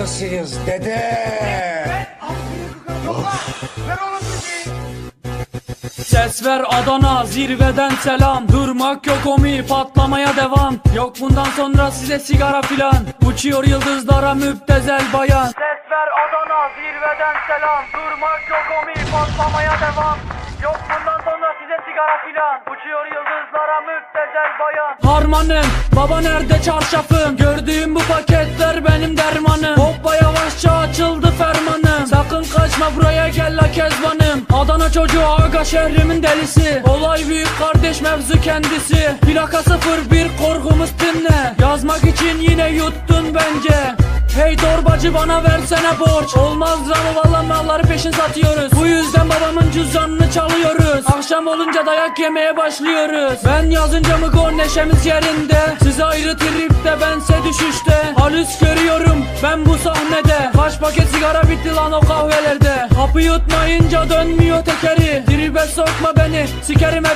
hastasıyız dede. Ses ver Adana, zirveden selam. Durmak yok omi, patlamaya devam. Yok bundan sonra size sigara filan. Uçuyor yıldızlara müptezel bayan. Ses ver Adana, zirveden selam. Durmak yok omi, patlamaya devam. Yok bundan sonra size sigara filan. Uçuyor yıldızlara müptezel bayan. Harmanım, baba nerede çarşafım? Gördüğüm bu paketler benim dermanım. Hoppa yavaşça açıldı fermanım. Sakın kaçma buraya gel la kezbanım. Adana çocuğu aga şehrimin delisi. Olay büyük kardeş mevzu kendisi. Plaka 01 korkumuz dinle. Yazmak için yine yuttun bence. Hey torbacı bana versene borç. Olmaz lan valla malları peşin satıyoruz. Bu yüzden babamın cüzdanını çalıyoruz. Akşam olunca dayak yemeye başlıyoruz. Ben yazınca mı gol neşemiz yerinde. Siz ayrı tripte bense düşüşte. Halüs görüyorum ben bu sahnede. Kaç paket sigara bitti lan o kahvelerde. Kapı yutmayınca dönmüyor tekeri. Dribe sokma beni sikerim ebe.